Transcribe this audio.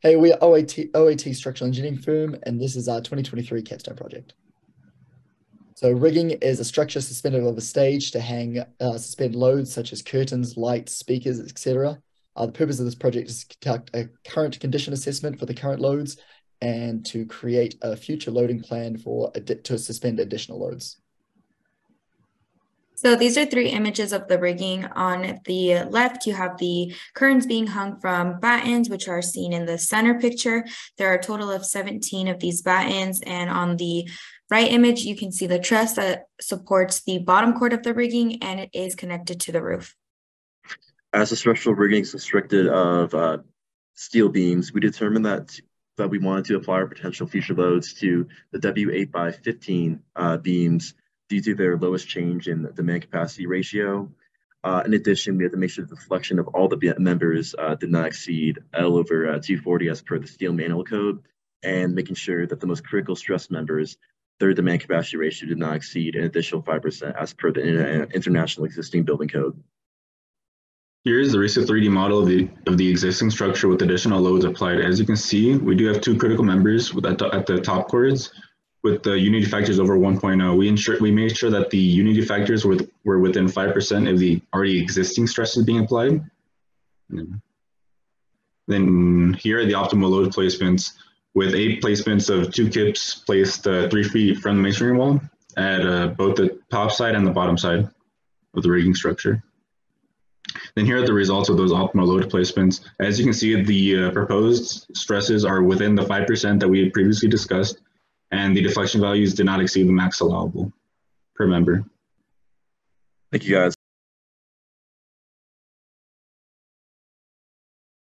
Hey, we are OAT Structural Engineering Firm, and this is our 2023 capstone project. So rigging is a structure suspended over a stage to hang suspend loads such as curtains, lights, speakers, etc. The purpose of this project is to conduct a current condition assessment for the current loads and to create a future loading plan to suspend additional loads. So these are three images of the rigging. On the left, you have the curtains being hung from battens, which are seen in the center picture. There are a total of 17 of these battens, and on the right image, you can see the truss that supports the bottom cord of the rigging, and it is connected to the roof. As the structural rigging is constructed of steel beams, we determined that we wanted to apply our potential future loads to the W8x15 beams, due to their lowest change in the demand capacity ratio. In addition, we had to make sure that the selection of all the members did not exceed L over 240 as per the steel manual code, and making sure that the most critical stress members, their demand capacity ratio did not exceed an additional 5% as per the international existing building code. Here is the RISO 3D model of the existing structure with additional loads applied. As you can see, we do have two critical members at the top cords, with the unity factors over 1.0, we made sure that the unity factors were within 5% of the already existing stresses being applied. Then here are the optimal load placements, with 8 placements of 2 kips placed 3 feet from the masonry wall at both the top side and the bottom side of the rigging structure. Then here are the results of those optimal load placements. As you can see, the proposed stresses are within the 5% that we had previously discussed, and the deflection values did not exceed the max allowable per member. Thank you, guys.